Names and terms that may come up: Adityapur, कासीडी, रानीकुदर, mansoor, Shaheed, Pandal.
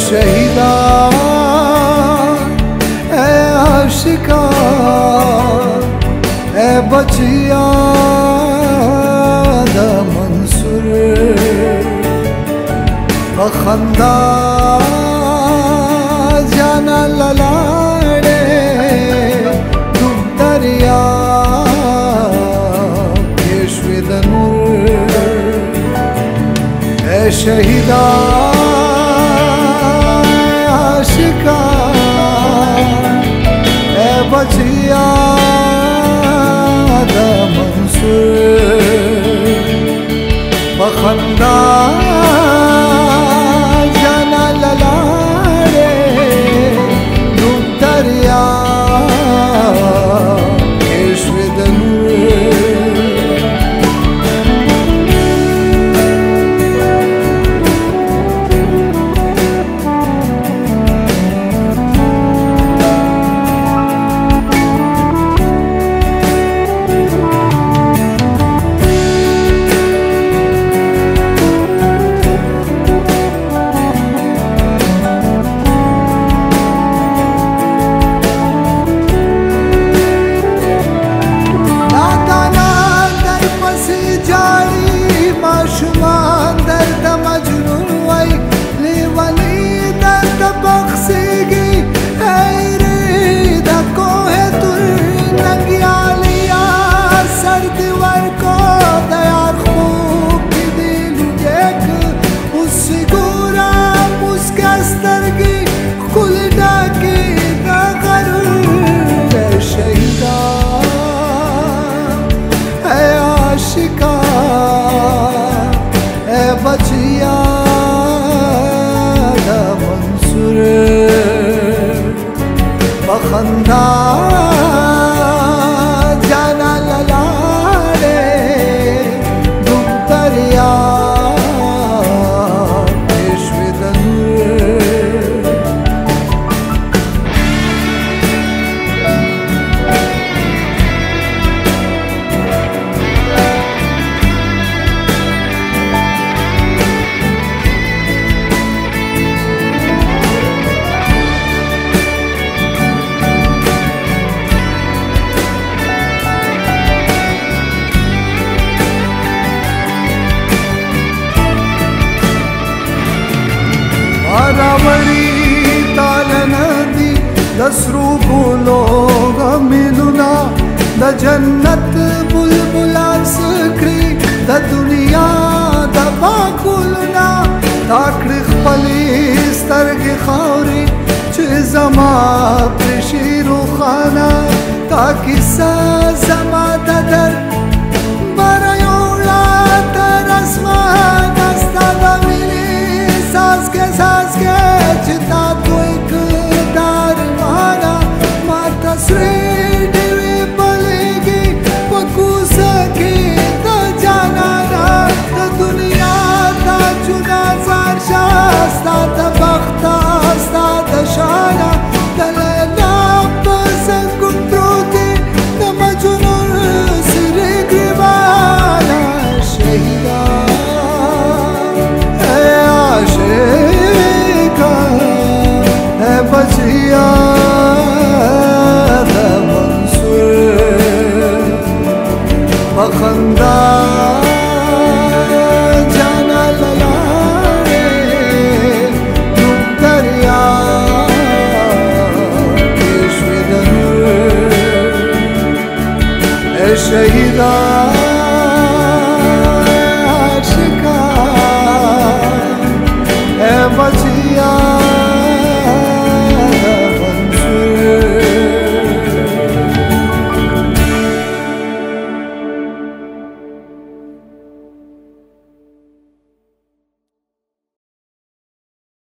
शहीदा ऐ आशिका ऐ बचिया दा मंसूर बखंदा जाना ललाड़े तुम दरिया ऐ शहीदा आशिका ऐ बचिया दा मंसूर बखंदा जाना ललाड़े तुम दरिया बचिया दा मंसूर बखंदा जाना ललाड़े तुम दरिया दसरू बोलोग मिलुना द जन्नत बुलबुला सक्री द दुनिया द बाकुलना ताकरिख पलीस तरग खावरी चेजमा प्रिशीरु खाना ताकि साजमा ददर बरयोला तरस्मा दस्ता दमिरी सास के चिता तो एक बखंदा जाना ललाड़े तुम दरिया ऐ शहीदा।